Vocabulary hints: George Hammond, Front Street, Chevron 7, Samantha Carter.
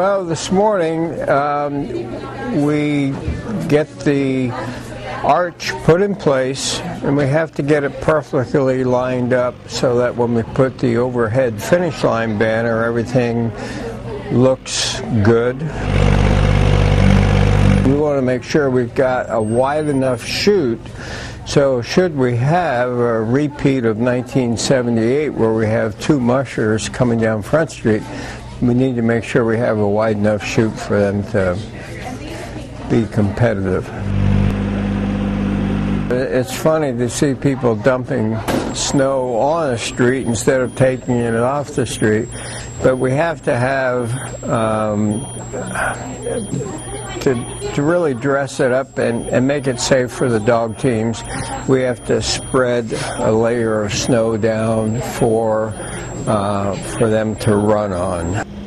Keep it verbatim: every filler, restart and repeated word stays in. Well, this morning um, we get the arch put in place, and we have to get it perfectly lined up so that when we put the overhead finish line banner, everything looks good. We want to make sure we've got a wide enough chute, so should we have a repeat of nineteen seventy-eight where we have two mushers coming down Front Street, we need to make sure we have a wide enough chute for them to be competitive. It's funny to see people dumping snow on a street instead of taking it off the street, but we have to have, um, to, to really dress it up and, and make it safe for the dog teams, we have to spread a layer of snow down for, uh, for them to run on.